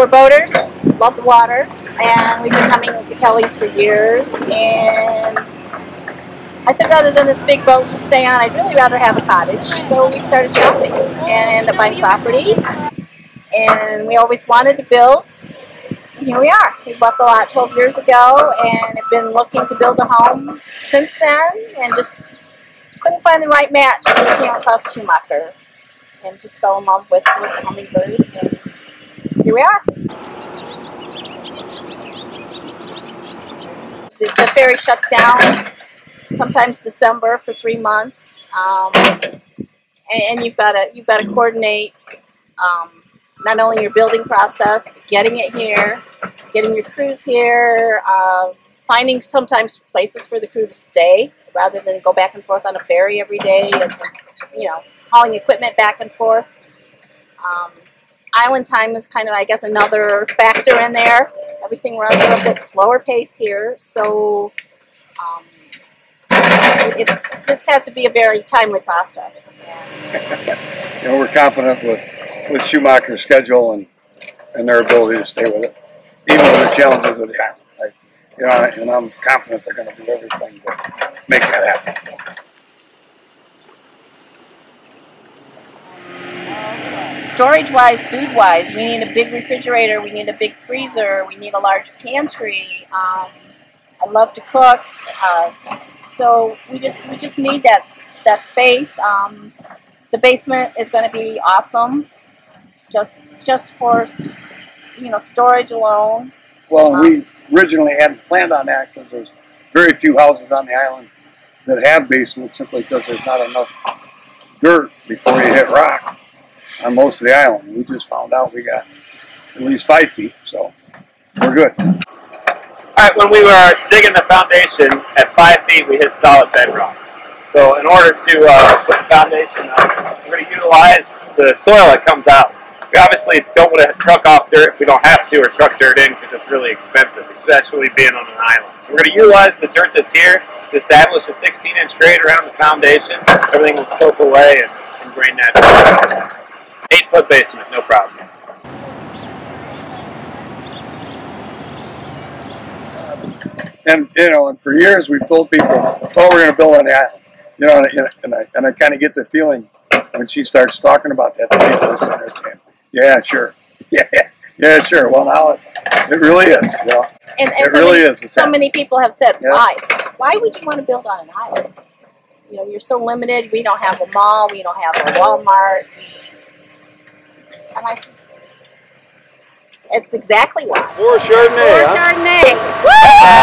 We're boaters, love the water, and we've been coming to Kelleys for years, and I said rather than this big boat to stay on, I'd really rather have a cottage. So we started shopping and ended up buying property, and we always wanted to build, and here we are. We bought the lot 12 years ago and have been looking to build a home since then, and just couldn't find the right match, so we came across Schumacher and just fell in love with the hummingbird, and here we are. The ferry shuts down sometimes December for 3 months, and you've got to coordinate not only your building process, getting it here, getting your crews here, finding sometimes places for the crew to stay rather than go back and forth on a ferry every day, and you know, hauling equipment back and forth. Island time is kind of, I guess, another factor in there. Everything runs at a bit slower pace here, so it just has to be a very timely process. Yeah. You know, we're confident with Schumacher's schedule and their ability to stay with it, even with the challenges of the island. Right? You know, and I'm confident they're going to do everything to make that happen. Yeah. Storage-wise, food-wise, we need a big refrigerator, we need a big freezer, we need a large pantry. I love to cook, so we just need that space. The basement is going to be awesome, just for, you know, storage alone. Well, we originally hadn't planned on that because there's very few houses on the island that have basements, simply because there's not enough dirt before you hit rock on most of the island. We just found out we got at least 5 feet, so we're good. All right, when we were digging the foundation at 5 feet, we hit solid bedrock. So in order to put the foundation up, we're going to utilize the soil that comes out. We obviously don't want to truck off dirt if we don't have to, or truck dirt in, because it's really expensive, especially being on an island. So we're going to utilize the dirt that's here to establish a 16-inch grade around the foundation. Everything will slope away and drain that dirt. 8-foot basement, no problem. And you know, and for years we've told people, "Oh, we're going to build on the island." You know, and I kind of get the feeling when she starts talking about that, that people just understand. Yeah, sure. Yeah, sure. Well, now it really is. You know, and so really many, is. So many people have said, yeah. Why would you want to build on an island? You know, you're so limited. We don't have a mall. We don't have a Walmart. And I said, it's exactly why. More Chardonnay. More Chardonnay. Woo!